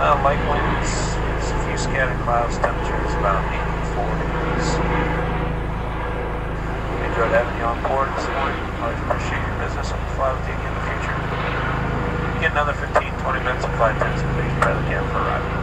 Light winds is a few scattered clouds. Temperature is about 84 degrees. Enjoyed having you on board this morning. I'd like to appreciate your business and fly with you again in the future. You get another 15-20 minutes of flight attendants and please prepare the camp for arrival.